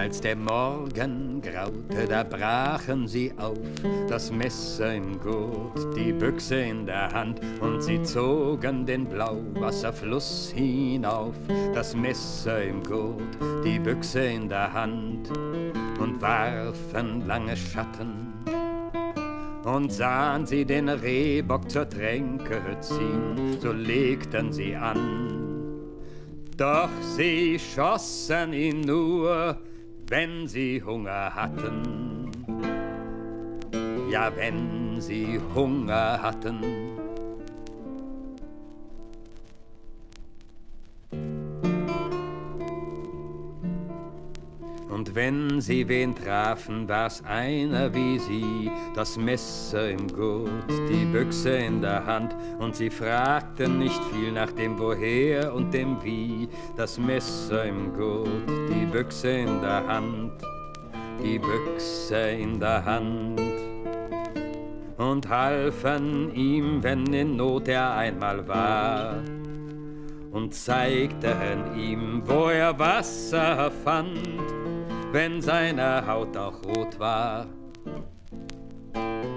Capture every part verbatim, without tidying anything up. Als der Morgen graute, da brachen sie auf, das Messer im Gurt, die Büchse in der Hand, und sie zogen den Blauwasserfluss hinauf, das Messer im Gurt, die Büchse in der Hand, und warfen lange Schatten. Und sahen sie den Rehbock zur Tränke ziehen, so legten sie an. Doch sie schossen ihn nur, wenn sie Hunger hatten. Ja, wenn sie Hunger hatten. Und wenn sie wen trafen, war's einer wie sie, das Messer im Gurt, die Büchse in der Hand, und sie fragten nicht viel nach dem Woher und dem Wie, das Messer im Gurt, die Büchse in der Hand, die Büchse in der Hand. Und halfen ihm, wenn in Not er einmal war, und zeigten ihm, wo er Wasser fand, wenn seine Haut auch rot war.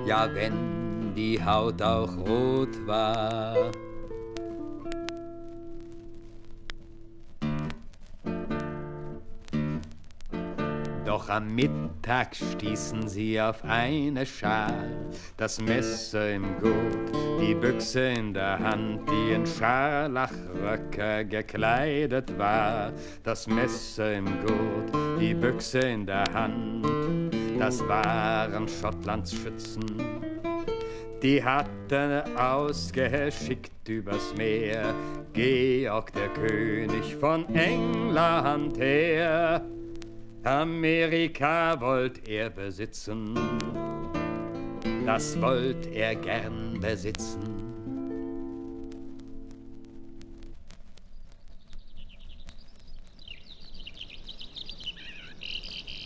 Ja, wenn die Haut auch rot war. Doch am Mittag stießen sie auf eine Schar, das Messer im Gurt, die Büchse in der Hand, die in Scharlachröcke gekleidet war, das Messer im Gurt, die Büchse in der Hand, das waren Schottlands Schützen. Die hatten ausgeschickt übers Meer Georg, der König von England her. Amerika wollt er besitzen, das wollt er gern besitzen.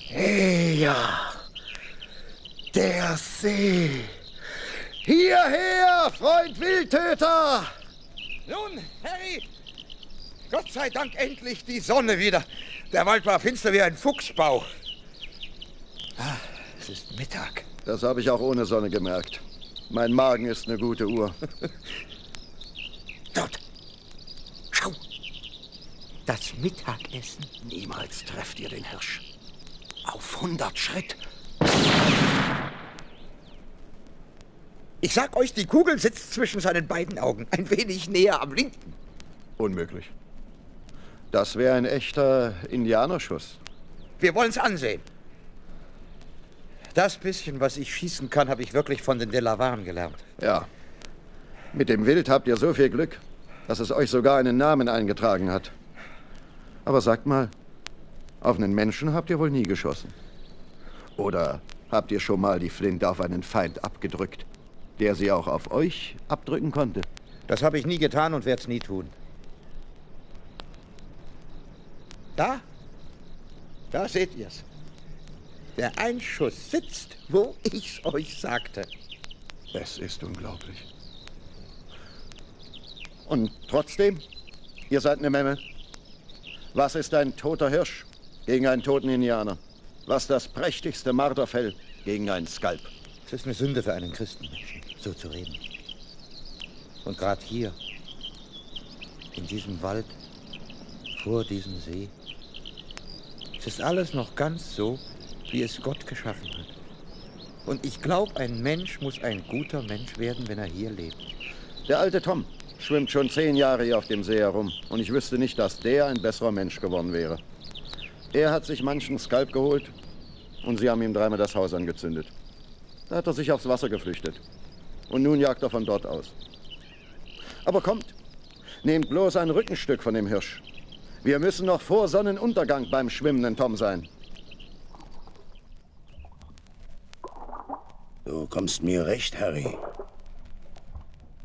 Hey, ja, der See. Hierher, Freund Wildtöter! Nun, Harry, Gott sei Dank endlich die Sonne wieder. Der Wald war finster wie ein Fuchsbau. Ah, es ist Mittag. Das habe ich auch ohne Sonne gemerkt. Mein Magen ist eine gute Uhr. Dort. Schau. Das Mittagessen. Niemals trefft ihr den Hirsch. Auf hundert Schritt. Ich sag euch, die Kugel sitzt zwischen seinen beiden Augen. Ein wenig näher am linken. Unmöglich. Das wäre ein echter Indianerschuss. Wir wollen's ansehen. Das bisschen, was ich schießen kann, habe ich wirklich von den Delawaren gelernt. Ja. Mit dem Wild habt ihr so viel Glück, dass es euch sogar einen Namen eingetragen hat. Aber sagt mal, auf einen Menschen habt ihr wohl nie geschossen? Oder habt ihr schon mal die Flinte auf einen Feind abgedrückt, der sie auch auf euch abdrücken konnte? Das habe ich nie getan und werd's nie tun. Da, da seht ihr's. Der Einschuss sitzt, wo ich's euch sagte. Es ist unglaublich. Und trotzdem, ihr seid eine Memme. Was ist ein toter Hirsch gegen einen toten Indianer? Was das prächtigste Marterfell gegen einen Skalp? Es ist eine Sünde für einen Christenmenschen, so zu reden. Und gerade hier, in diesem Wald, vor diesem See, es ist alles noch ganz so, wie es Gott geschaffen hat. Und ich glaube, ein Mensch muss ein guter Mensch werden, wenn er hier lebt. Der alte Tom schwimmt schon zehn Jahre hier auf dem See herum. Und ich wüsste nicht, dass der ein besserer Mensch geworden wäre. Er hat sich manchen Skalp geholt und sie haben ihm dreimal das Haus angezündet. Da hat er sich aufs Wasser geflüchtet. Und nun jagt er von dort aus. Aber kommt, nehmt bloß ein Rückenstück von dem Hirsch. Wir müssen noch vor Sonnenuntergang beim schwimmenden Tom sein. Du kommst mir recht, Harry.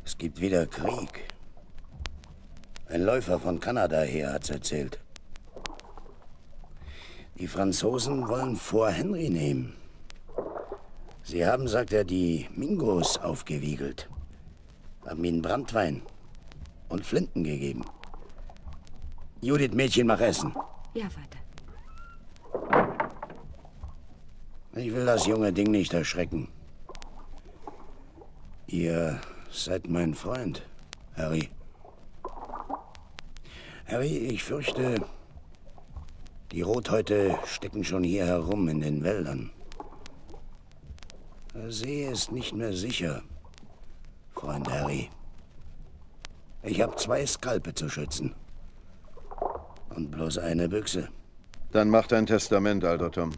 Es gibt wieder Krieg. Ein Läufer von Kanada her hat's erzählt. Die Franzosen wollen Fort Henry nehmen. Sie haben, sagt er, die Mingos aufgewiegelt, haben ihnen Branntwein und Flinten gegeben. Judith, Mädchen, mach Essen. Ja, Vater. Ich will das junge Ding nicht erschrecken. Ihr seid mein Freund, Harry. Harry, ich fürchte, die Rothäute stecken schon hier herum in den Wäldern. Der See ist nicht mehr sicher, Freund Harry. Ich habe zwei Skalpe zu schützen. Und bloß eine Büchse. Dann mach dein Testament, alter Tom.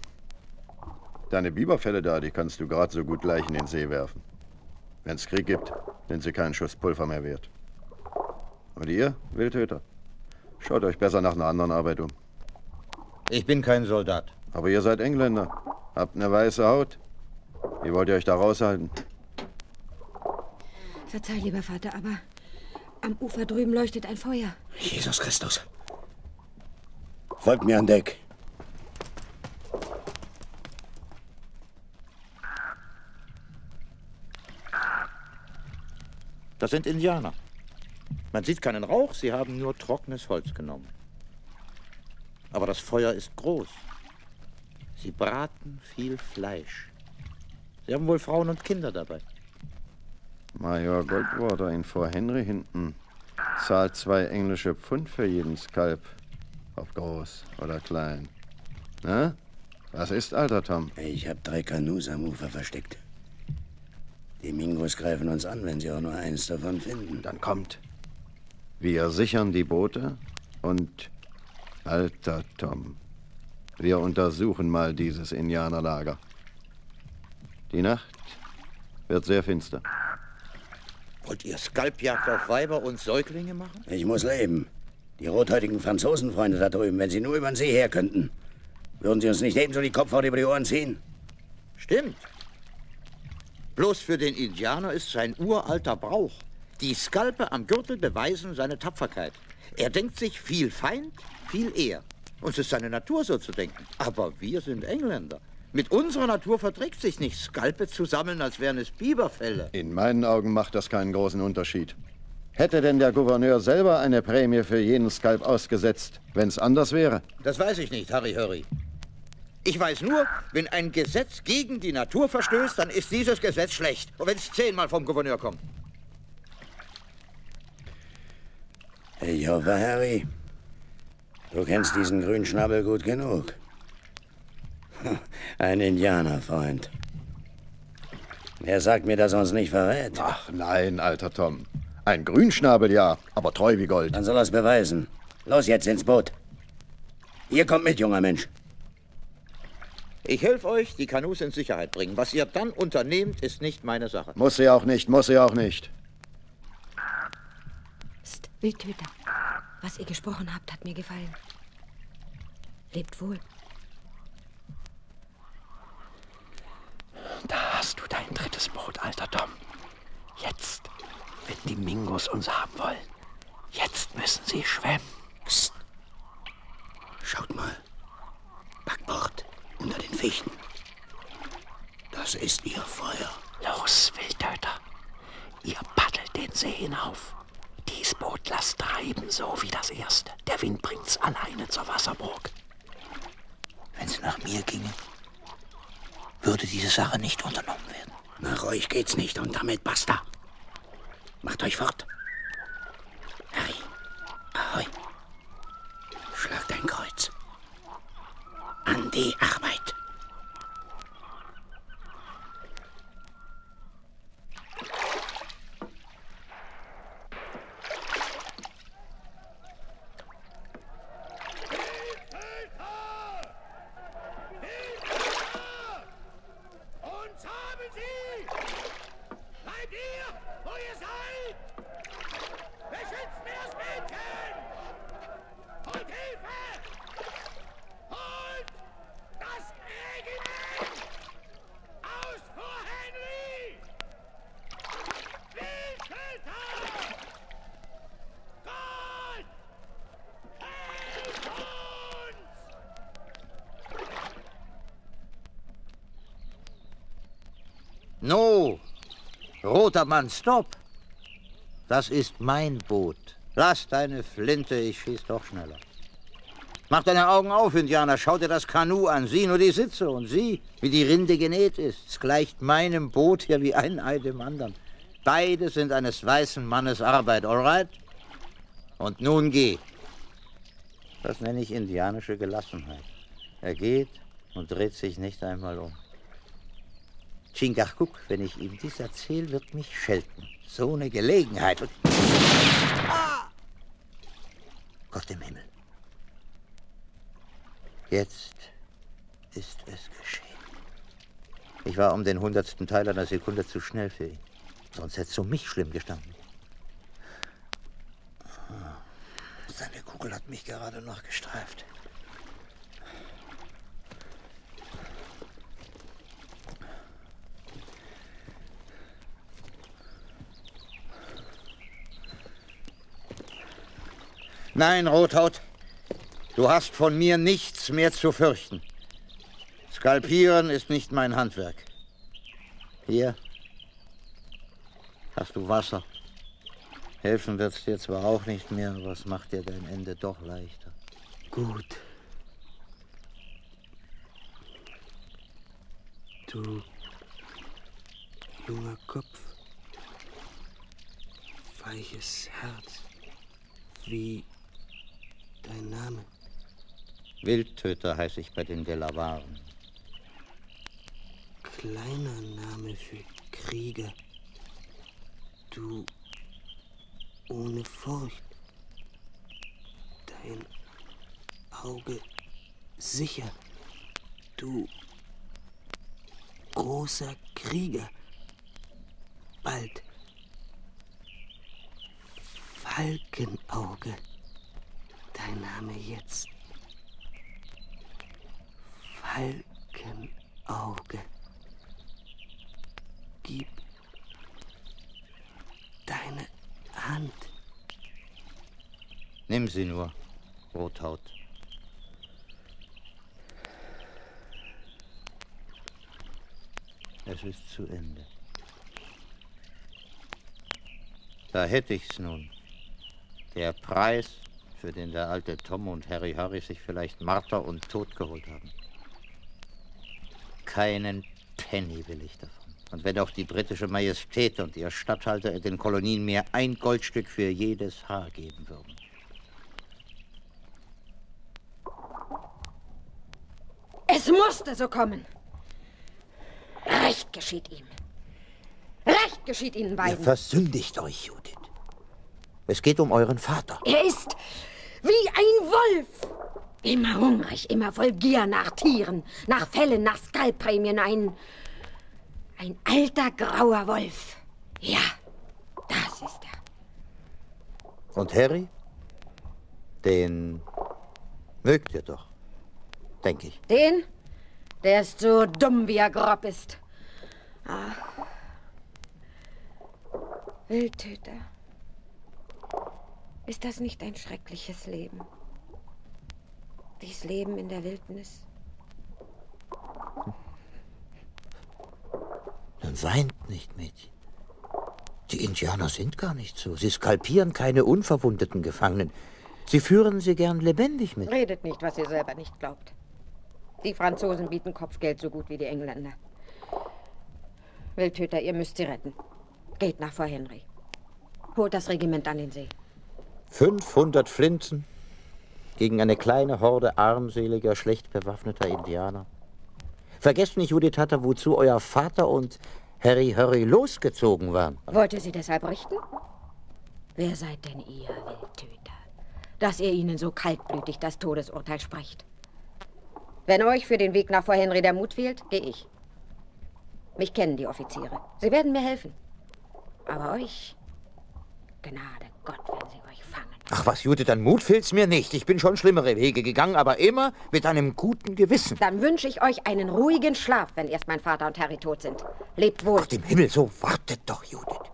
Deine Biberfelle da, die kannst du gerade so gut gleich in den See werfen. Wenn's Krieg gibt, sind sie keinen Schuss Pulver mehr wert. Und ihr, Wildtöter, schaut euch besser nach einer anderen Arbeit um. Ich bin kein Soldat. Aber ihr seid Engländer, habt eine weiße Haut. Wie wollt ihr euch da raushalten? Verzeih, lieber Vater, aber am Ufer drüben leuchtet ein Feuer. Jesus Christus. Folgt mir an Deck. Das sind Indianer. Man sieht keinen Rauch, sie haben nur trockenes Holz genommen. Aber das Feuer ist groß. Sie braten viel Fleisch. Sie haben wohl Frauen und Kinder dabei. Major Goldwater in Fort Henry hinten zahlt zwei englische Pfund für jeden Skalp. Ob groß oder klein. Na? Was ist, alter Tom? Ich habe drei Kanus am Ufer versteckt. Die Mingos greifen uns an, wenn sie auch nur eins davon finden. Dann kommt. Wir sichern die Boote und, alter Tom, wir untersuchen mal dieses Indianerlager. Die Nacht wird sehr finster. Wollt ihr Skalpjagd auf Weiber und Säuglinge machen? Ich muss leben. Die rothäutigen Franzosenfreunde da drüben, wenn sie nur über den See her könnten, würden sie uns nicht ebenso die Kopfhaut über die Ohren ziehen? Stimmt. Bloß für den Indianer ist sein uralter Brauch. Die Skalpe am Gürtel beweisen seine Tapferkeit. Er denkt sich viel Feind, viel eher. Uns ist seine Natur so zu denken. Aber wir sind Engländer. Mit unserer Natur verträgt sich nicht, Skalpe zu sammeln, als wären es Biberfelle. In meinen Augen macht das keinen großen Unterschied. Hätte denn der Gouverneur selber eine Prämie für jeden Skalp ausgesetzt, wenn es anders wäre? Das weiß ich nicht, Harry Hurry. Ich weiß nur, wenn ein Gesetz gegen die Natur verstößt, dann ist dieses Gesetz schlecht. Und wenn es zehnmal vom Gouverneur kommt. Ich hoffe, Harry, du kennst diesen Grünschnabel gut genug. Ein Indianerfreund. Er sagt mir, dass er uns nicht verrät. Ach nein, alter Tom. Ein Grünschnabel, ja, aber treu wie Gold. Dann soll er es beweisen. Los jetzt ins Boot. Ihr kommt mit, junger Mensch. Ich helfe euch, die Kanus in Sicherheit bringen. Was ihr dann unternehmt, ist nicht meine Sache. Muss sie auch nicht, muss sie auch nicht. Psst, Wildtöter. Was ihr gesprochen habt, hat mir gefallen. Lebt wohl. Da hast du dein drittes Boot, alter Tom. Jetzt. Wenn die Mingos uns haben wollen, jetzt müssen sie schwemmen. Psst. Schaut mal. Backbord unter den Fichten. Das ist ihr Feuer. Los, Wildtöter. Ihr paddelt den See hinauf. Dies Boot lasst treiben, so wie das erste. Der Wind bringt's alleine zur Wasserburg. Wenn es nach mir ginge, würde diese Sache nicht unternommen werden. Nach euch geht's nicht und damit basta. Macht euch fort. Harry, ahoi. Schlag dein Kreuz. An die Arbeit. No! Roter Mann, stopp! Das ist mein Boot. Lass deine Flinte, ich schieß doch schneller. Mach deine Augen auf, Indianer. Schau dir das Kanu an. Sieh nur die Sitze und sieh, wie die Rinde genäht ist. Es gleicht meinem Boot hier wie ein Ei dem anderen. Beide sind eines weißen Mannes Arbeit, alright? Und nun geh. Das nenne ich indianische Gelassenheit. Er geht und dreht sich nicht einmal um. Chingachgook, wenn ich ihm dies erzähle, wird mich schelten. So eine Gelegenheit. Und ah! Gott im Himmel. Jetzt ist es geschehen. Ich war um den hundertsten Teil einer Sekunde zu schnell für ihn. Sonst hätte es um mich schlimm gestanden. Seine Kugel hat mich gerade noch gestreift. Nein, Rothaut, du hast von mir nichts mehr zu fürchten. Skalpieren ist nicht mein Handwerk. Hier hast du Wasser. Helfen wird's dir zwar auch nicht mehr, aber es macht dir dein Ende doch leichter. Gut. Du junger Kopf, weiches Herz, wie dein Name? Wildtöter heiße ich bei den Delawaren. Kleiner Name für Krieger. Du ohne Furcht. Dein Auge sicher. Du großer Krieger. Bald. Falkenauge. Dein Name jetzt. Falkenauge. Gib deine Hand. Nimm sie nur, Rothaut. Es ist zu Ende. Da hätte ich's nun. Der Preis, für den der alte Tom und Harry Hurry sich vielleicht Marter und Tod geholt haben. Keinen Penny will ich davon. Und wenn auch die britische Majestät und ihr Statthalter den Kolonien mir ein Goldstück für jedes Haar geben würden. Es musste so kommen. Recht geschieht ihm. Recht geschieht ihnen beiden. Ihr versündigt euch, Judith. Es geht um euren Vater. Er ist wie ein Wolf. Immer hungrig, immer voll Gier nach Tieren, nach Fellen, nach Skalpprämien. Ein... Ein alter, grauer Wolf. Ja, das ist er. Und Harry? Den mögt ihr doch, denke ich. Den? Der ist so dumm, wie er grob ist. Ah. Wildtöter. Ist das nicht ein schreckliches Leben? Dies Leben in der Wildnis? Hm. Dann weint nicht, Mädchen. Die Indianer sind gar nicht so. Sie skalpieren keine unverwundeten Gefangenen. Sie führen sie gern lebendig mit. Redet nicht, was ihr selber nicht glaubt. Die Franzosen bieten Kopfgeld so gut wie die Engländer. Wildtöter, ihr müsst sie retten. Geht nach Fort Henry. Holt das Regiment an den See. fünfhundert Flinten gegen eine kleine Horde armseliger, schlecht bewaffneter Indianer. Vergesst nicht, Judith Hutter, wozu euer Vater und Harry Hurry losgezogen waren. Wollte sie deshalb richten? Wer seid denn ihr, Wildtöter, dass ihr ihnen so kaltblütig das Todesurteil sprecht? Wenn euch für den Weg nach Fort Henry der Mut fehlt, gehe ich. Mich kennen die Offiziere. Sie werden mir helfen. Aber euch, Gnade Gott, wenn sie euch fangen. Ach was, Judith, an Mut fehlt's mir nicht. Ich bin schon schlimmere Wege gegangen, aber immer mit einem guten Gewissen. Dann wünsche ich euch einen ruhigen Schlaf, wenn erst mein Vater und Harry tot sind. Lebt wohl. Gott im Himmel, so wartet doch, Judith.